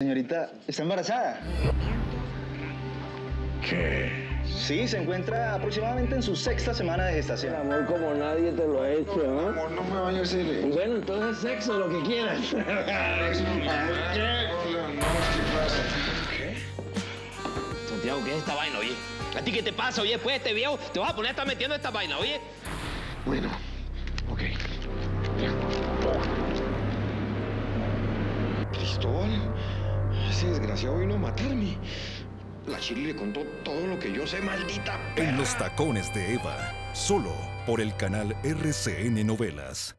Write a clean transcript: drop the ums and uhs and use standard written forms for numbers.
Señorita, ¿está embarazada? ¿Qué? Sí, se encuentra aproximadamente en su sexta semana de gestación. El amor como nadie te lo ha hecho, ¿no? El amor no me baño Shirley. Bueno, entonces sexo, lo que quieras. ¿Qué? ¿Qué? Santiago, ¿qué es esta vaina, oye? ¿A ti qué te pasa, oye? Después de este viejo te vas a poner a estar metiendo esta vaina, oye. Bueno, ok. Cristóbal, ese desgraciado vino a matarme. La Shirley le contó todo lo que yo sé, maldita perra. En los tacones de Eva, solo por el canal RCN Novelas.